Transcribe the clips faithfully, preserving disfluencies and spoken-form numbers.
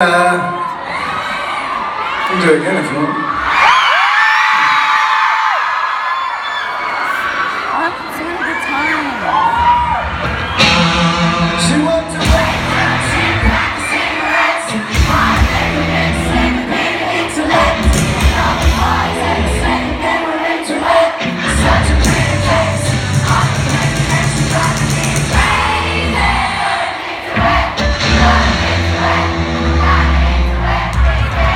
Uh, you can do it again if you want. Up to the time. She walked away from two packs of cigarettes and tried to convince them they were intellect. Now the lies and the same, they were intellect. Such a pretty face. I can make a mess and try to be crazy. Intellect, intellect, intellect.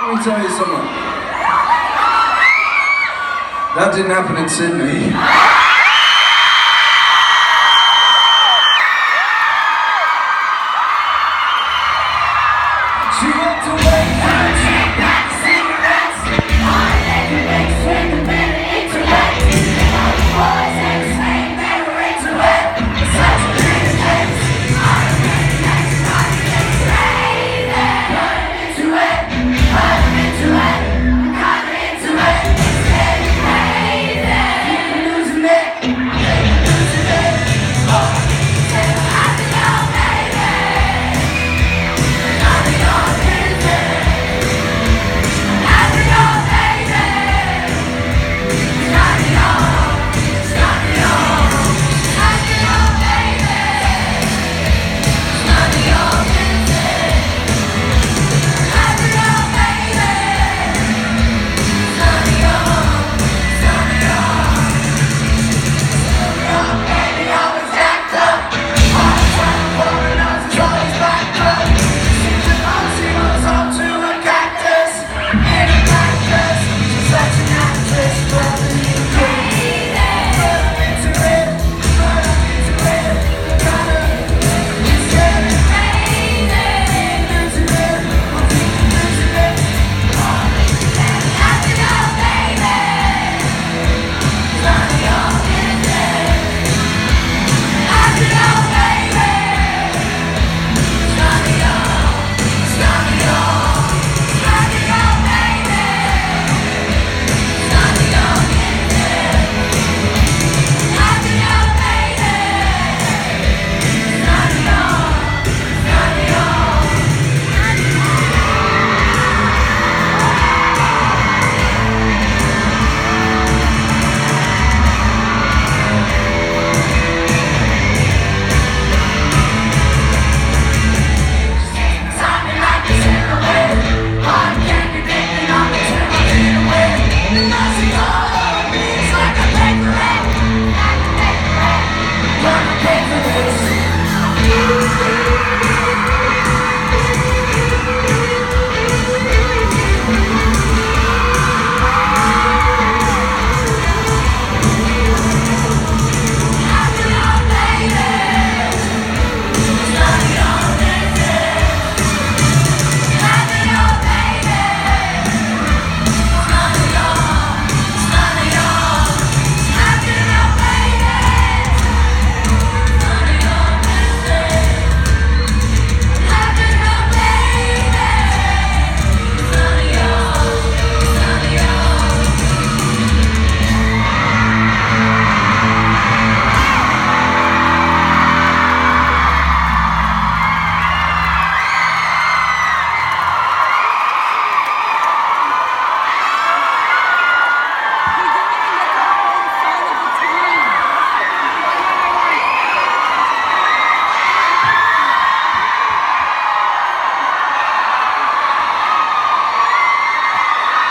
Let me tell you something. That didn't happen in Sydney. She walked away from two packs of cigarettes. I let her mix with the men of intellect. All the boys had the same, they were intellect. Such a pretty face. I don't make a mess, I can get crazy. Turn into it. Turn into it. I'm kind of into it. It's getting crazy. You can lose a man.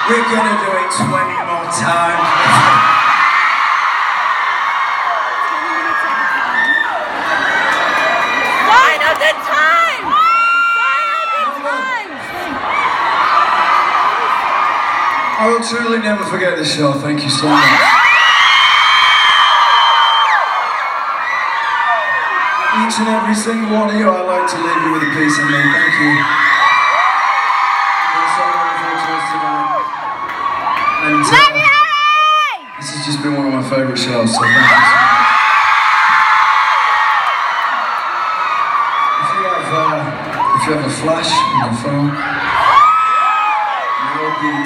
We're gonna do it twenty more times. I will truly never forget this show, thank you so much. Each and every single one of you, I'd like to leave you with a piece of me, thank you. There's so many photos tonight. And uh, this has just been one of my favourite shows, so thank you so much. If you have, uh, if you have a flash on your phone,